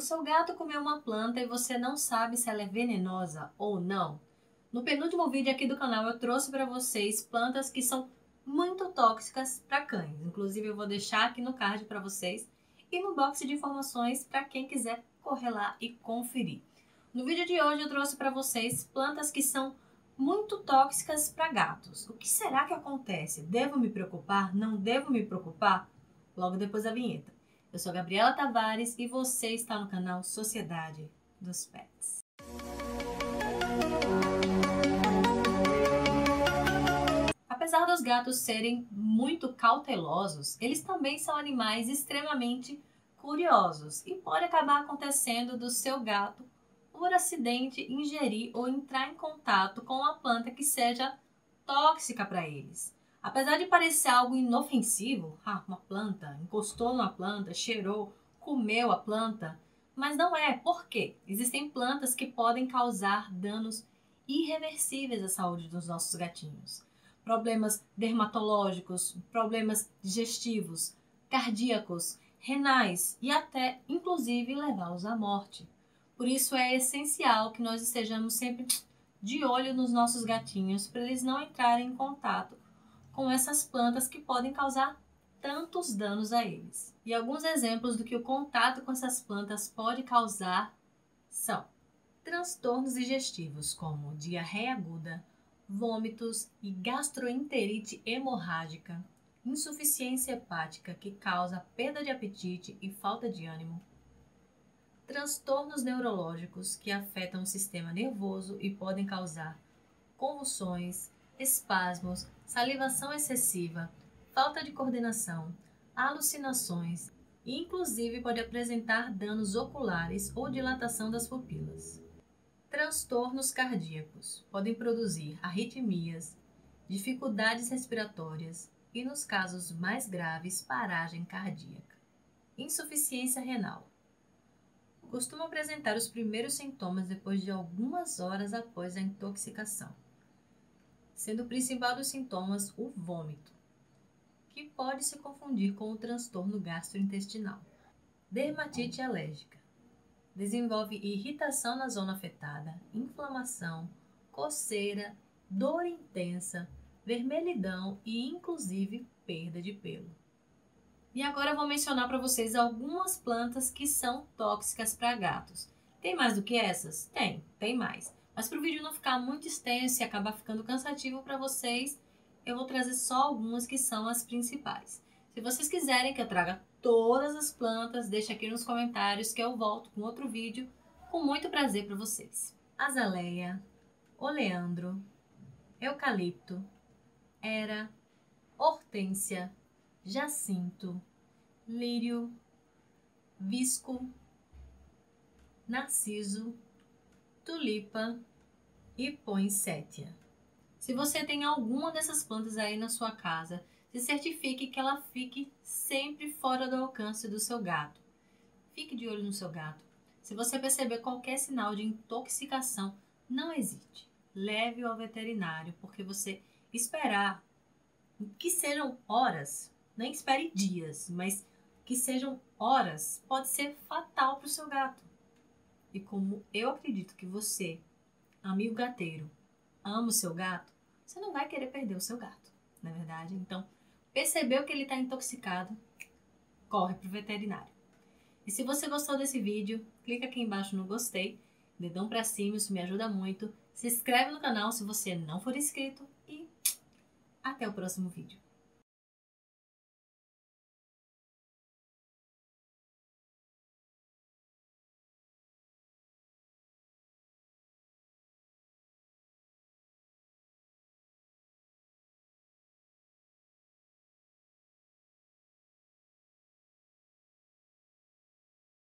O seu gato comeu uma planta e você não sabe se ela é venenosa ou não. No penúltimo vídeo aqui do canal eu trouxe para vocês plantas que são muito tóxicas para cães. Inclusive eu vou deixar aqui no card para vocês e no box de informações para quem quiser correr lá e conferir. No vídeo de hoje eu trouxe para vocês plantas que são muito tóxicas para gatos. O que será que acontece? Devo me preocupar? Não devo me preocupar? Logo depois da vinheta. Eu sou Gabriela Tavares e você está no canal Sociedade dos Pets. Apesar dos gatos serem muito cautelosos, eles também são animais extremamente curiosos e pode acabar acontecendo do seu gato, por acidente, ingerir ou entrar em contato com uma planta que seja tóxica para eles. Apesar de parecer algo inofensivo, uma planta, encostou numa planta, cheirou, comeu a planta, mas não é, por quê? Existem plantas que podem causar danos irreversíveis à saúde dos nossos gatinhos. Problemas dermatológicos, problemas digestivos, cardíacos, renais e até, inclusive, levá-los à morte. Por isso é essencial que nós estejamos sempre de olho nos nossos gatinhos para eles não entrarem em contato com essas plantas que podem causar tantos danos a eles. E alguns exemplos do que o contato com essas plantas pode causar são transtornos digestivos como diarreia aguda, vômitos e gastroenterite hemorrágica, insuficiência hepática que causa perda de apetite e falta de ânimo, transtornos neurológicos que afetam o sistema nervoso e podem causar convulsões, espasmos, salivação excessiva, falta de coordenação, alucinações e inclusive pode apresentar danos oculares ou dilatação das pupilas. Transtornos cardíacos podem produzir arritmias, dificuldades respiratórias e, nos casos mais graves, paragem cardíaca. Insuficiência renal costuma apresentar os primeiros sintomas depois de algumas horas após a intoxicação, sendo o principal dos sintomas o vômito, que pode se confundir com o transtorno gastrointestinal. Dermatite alérgica. Desenvolve irritação na zona afetada, inflamação, coceira, dor intensa, vermelhidão e inclusive perda de pelo. E agora eu vou mencionar para vocês algumas plantas que são tóxicas para gatos. Tem mais do que essas? Tem mais. Mas para o vídeo não ficar muito extenso e acabar ficando cansativo para vocês, eu vou trazer só algumas que são as principais. Se vocês quiserem que eu traga todas as plantas, deixa aqui nos comentários que eu volto com outro vídeo com muito prazer para vocês. Azaleia, oleandro, eucalipto, era, hortênsia, jacinto, lírio, visco, narciso, tulipa e poinsétia. Se você tem alguma dessas plantas aí na sua casa, se certifique que ela fique sempre fora do alcance do seu gato. Fique de olho no seu gato. Se você perceber qualquer sinal de intoxicação, não hesite. Leve-o ao veterinário, porque você esperar que sejam horas, nem espere dias, mas que sejam horas, pode ser fatal para o seu gato. E como eu acredito que você, amigo gateiro, ama o seu gato, você não vai querer perder o seu gato, não é verdade? Então, percebeu que ele está intoxicado, corre para o veterinário. E se você gostou desse vídeo, clica aqui embaixo no gostei, dedão para cima, isso me ajuda muito. Se inscreve no canal se você não for inscrito e até o próximo vídeo.